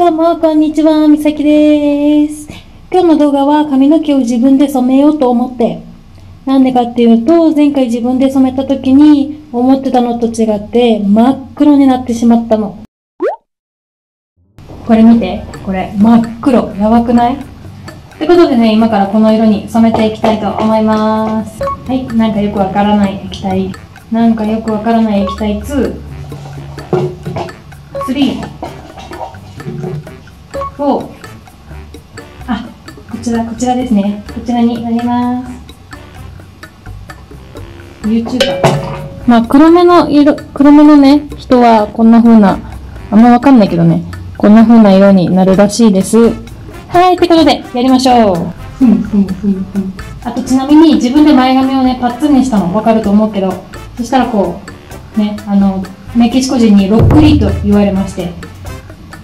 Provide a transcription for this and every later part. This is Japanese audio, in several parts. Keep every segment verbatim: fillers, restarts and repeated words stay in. どうもこんにちは、みさきです。今日の動画は髪の毛を自分で染めようと思って、なんでかっていうと、前回自分で染めた時に思ってたのと違って真っ黒になってしまったの。これ見て、これ真っ黒、やばくない？ってことでね、今からこの色に染めていきたいと思います。はい、なんかよくわからない液体、なんかよくわからない液体に さん よん、あ、こちらこちらですね、こちらになります。 YouTuber、 まあ黒目の色、黒目のね人はこんな風な、あんまわかんないけどね、こんな風な色になるらしいです。はい、ってことでやりましょう。ふんふんふんふん。あとちなみに自分で前髪をねパッツンにしたのわかると思うけど、そしたらこうね、あのメキシコ人にロックリーと言われまして、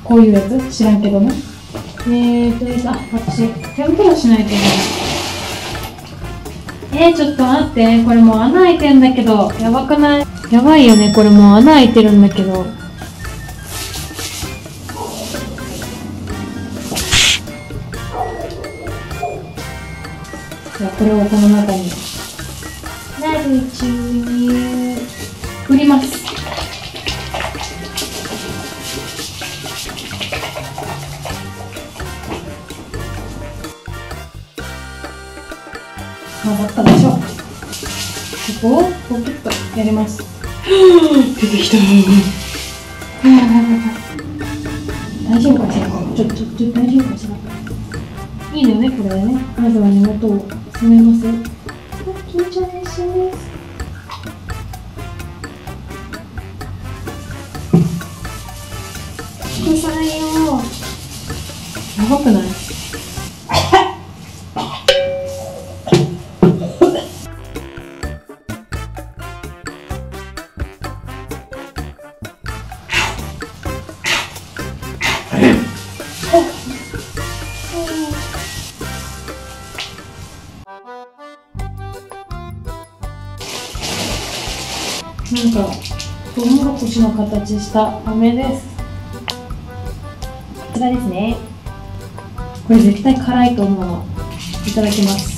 こういうやつ知らんけどね。えーと、あ、私ヘアブラシないといけない。えー、ちょっと待って、これもう穴開いてんだけど、やばくない？やばいよね、これもう穴開いてるんだけど。じゃあこれをこの中になるうちに振ります。回ったでしょ。ここをポキッとやります。出てきた。大丈夫かしら。ちょっと大丈夫かしら。いいのよね、これね。まずは根元を染めます。緊張します。くさいよ。やばくない？なんかトウモロコシの形した飴です。こちらですね。これ絶対辛いと思うの。いただきます。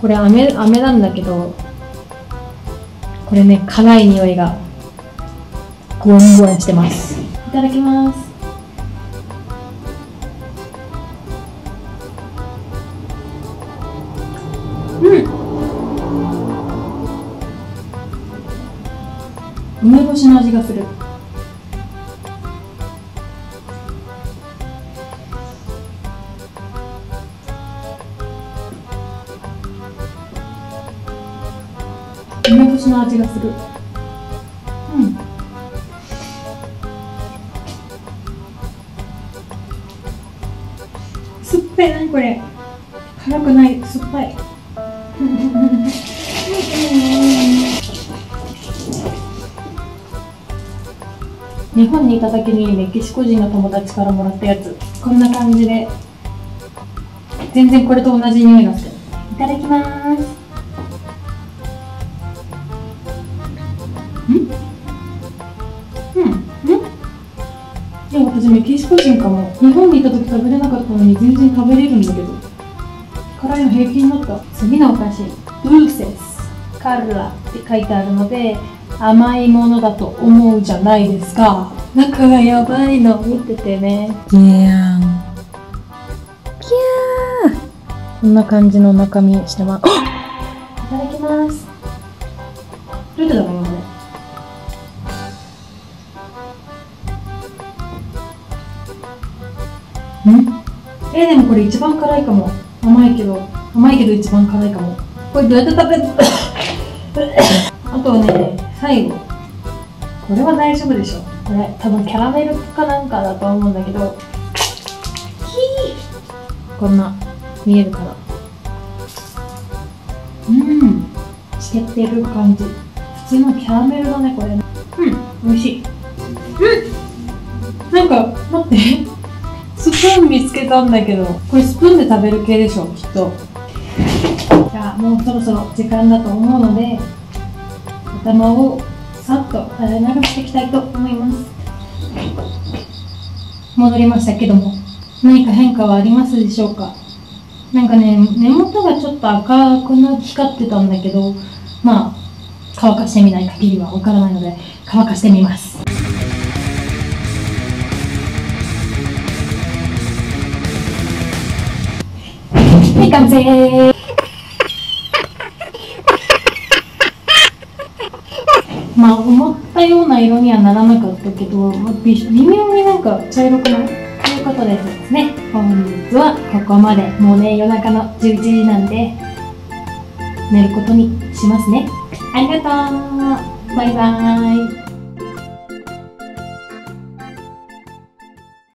これ飴、飴なんだけど、これね、辛い匂いがゴンゴンしてます。いただきます。梅干しの味がする。梅干しの味がする。うん。酸っぱい、何これ。辛くない、酸っぱい。日本にいた時にメキシコ人の友達からもらったやつ、こんな感じで、全然これと同じ匂いがする。いただきます。んうんうん。いや、私メキシコ人かも。日本にいた時食べれなかったのに全然食べれるんだけど、辛いの平気になった。次のお菓子、ドゥセスカルラって書いてあるので、甘いものだと思うじゃないですか。中がやばいの見ててね。ギャーンギャーン。こんな感じの中身してます。いただきます。どうやってだろう、これ。んえー、でもこれ一番辛いかも。甘いけど、甘いけど一番辛いかも。これどうやって食べるあとね、最後これは大丈夫でしょ。これ多分キャラメルかなんかだと思うんだけど、こんな見えるから、うん、しけてる感じ。普通のキャラメルだね、これ。うん、美味しい。うん、なんか待って、スプーン見つけたんだけど、これスプーンで食べる系でしょ、きっと。じゃあもうそろそろ時間だと思うので、頭をさっと洗い流していきたいと思います。戻りましたけども、何か変化はありますでしょうか。なんかね、根元がちょっと赤くな光ってたんだけど、まあ乾かしてみない限りはわからないので乾かしてみます。はい、完成。まあ思ったような色にはならなかったけど、まあ、微妙になんか茶色くないということでですね、本日はここまで。もうね、夜中のじゅういちじなんで寝ることにしますね。ありがとう。バイバーイ。